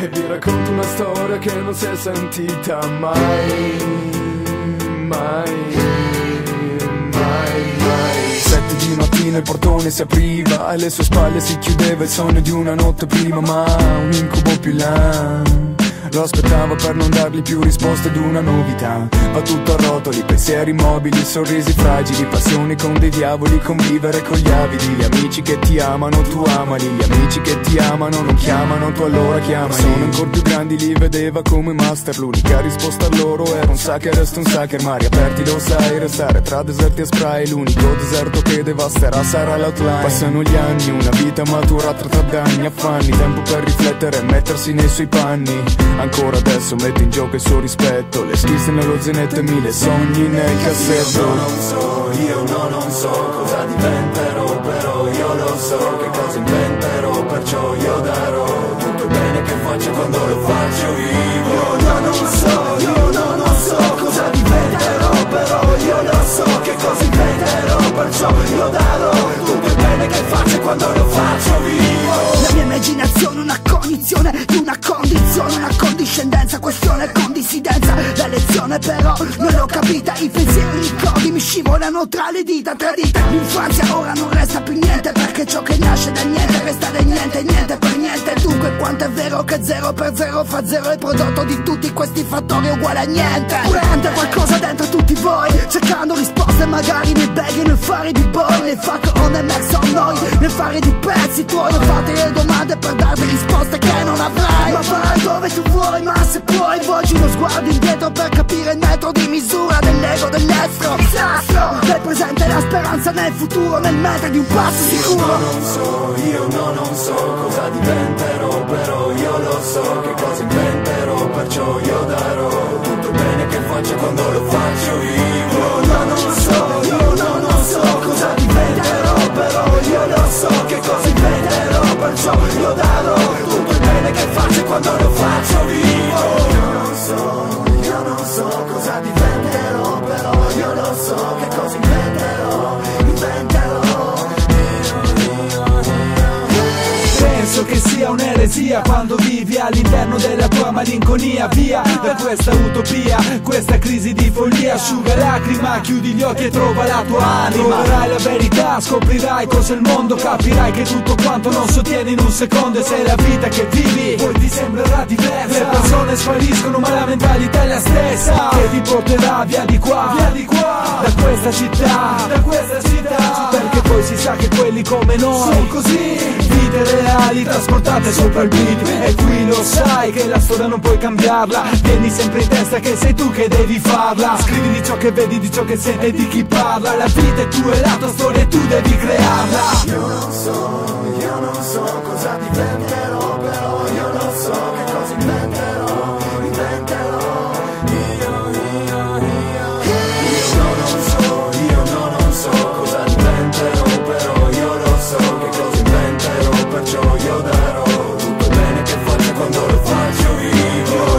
e vi racconto una storia che non si è sentita mai, mai, mai, mai. 7 di mattina il portone si apriva, alle sue spalle si chiudeva il sogno di una notte prima, ma un incubo più là lo aspettavo per non dargli più risposte ed una novità. Va tutto a rotoli, pensieri mobili, sorrisi fragili, passioni con dei diavoli, convivere con gli avidi. Gli amici che ti amano, tu amali, gli amici che ti amano non chiamano, tu allora chiamali. Sono ancora più grandi, li vedeva come master, l'unica risposta a loro era un sucker, resta un sucker. Mari aperti lo sai, restare tra deserti e spray, l'unico deserto che devasterà sarà l'outline. Passano gli anni, una vita matura tra danni, affanni, tempo per riflettere e mettersi nei suoi panni. Ancora adesso mette in gioco il suo rispetto, le schizze nello zainetto e 1000 sogni nel cassetto. Io non so cosa diventerò, però io lo so che cosa inventerò, perciò io darò tutto il bene che faccio quando lo faccio vivo. Io non so cosa diventerò, però io lo so che cosa inventerò, perciò io darò tutto il bene che faccio quando lo faccio vivo. La mia immaginazione è una cognizione di una condizione, una condiscendenza, questione con dissidenza. La lezione però non l'ho capita, i pensieri, i ricordi mi scivolano tra le dita, tradita. L'infanzia ora non resta più niente, perché ciò che nasce da niente resta da niente, niente per niente. Dunque quanto è vero che 0 per 0 fa 0, il prodotto di tutti questi fattori è uguale a niente. Prende qualcosa dentro tutti voi, cercando risposte magari nei baghi, nei fari di boy, nei fuck o nei max o noi, nei fari di pezzi tuoi. Non fate le domande per darvi risposte che non avrai, ma vai dove tu vuoi, ma se puoi volgi uno sguardo indietro per capire il metro di misura dell'ego, dell'estro, disastro, del presente e la speranza nel futuro, nel metro di un passo sicuro. Io non so cosa diventerò, però io lo so che cosa inventerò, perciò io darò tutto il bene che faccio quando lo faccio vivo. Io non so cosa diventerò, però io lo so che cosa inventerò, perciò io darò tutto il bene che faccio quando lo faccio vivo. Io non so cosa diventerò, però io lo so che cosa inventerò. Penso che sia un'eresia quando vivi all'interno della tua malinconia, via da questa utopia, questa crisi di follia. Asciuga lacrima, chiudi gli occhi e trova la tua anima. Troverai la verità, scoprirai cos'è il mondo, capirai che tutto quanto non sottiene in un secondo, e se la vita che vivi poi ti sembrerà diversa. Le persone spariscono ma la mentalità è la stessa, che ti porterà via di qua, da questa città, perché poi si sa che quelli come noi sono così, vite reali trasportate sopra il beat. E qui lo sai che la storia non puoi cambiarla, tieni sempre in testa che sei tu che devi farla. Scrivi di ciò che vedi, di ciò che senti e di chi parla. La vita è tua e la tua storia e tu devi crearla. Io non so cosa diventerò, però io lo so che cosa inventerò. Io non so cosa diventerò, però io lo so che cosa inventerò, perciò io darò tutto il bene che faccio quando lo faccio vivo.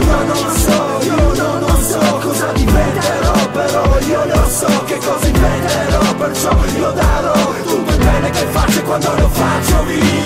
Io non so cosa diventerò, però io lo so che cosa inventerò, perciò io darò tutto il bene che faccio quando lo faccio vivo.